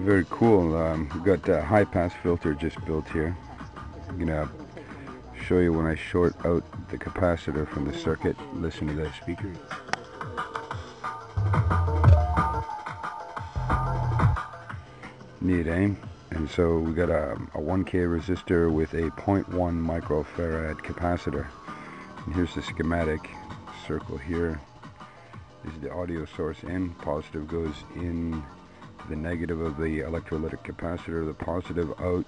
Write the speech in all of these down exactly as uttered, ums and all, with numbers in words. very cool. Um, we've got a high pass filter just built here. I'm gonna show you when I short out the capacitor from the circuit. Listen to that speaker. Neat, eh? And so we got a, a one K resistor with a zero point one microfarad capacitor. And here's the schematic. Circle here is the audio source in. Positive goes in to the negative of the electrolytic capacitor. The positive out.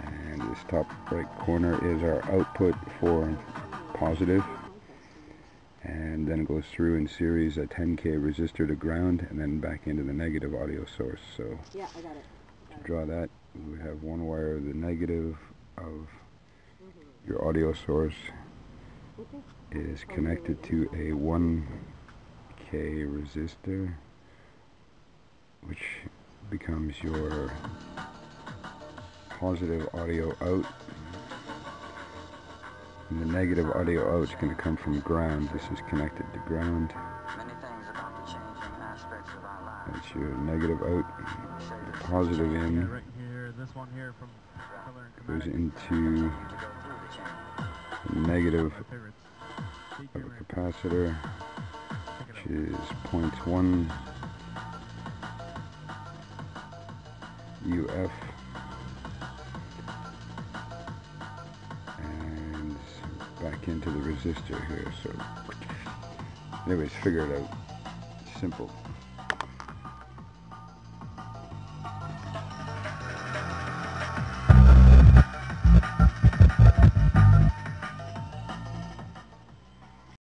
And this top right corner is our output for positive. And then it goes through in series a ten K resistor to ground and then back into the negative audio source. So yeah, I got it. To draw that, we would have one wire of the negative of your audio source is connected to a one K resistor, which becomes your positive audio out, and the negative audio out is going to come from ground. This is connected to ground. That's your negative out. The positive in goes into the negative of a capacitor, which is zero point one U F. Back into the resistor here. So anyways, figure it out. Simple.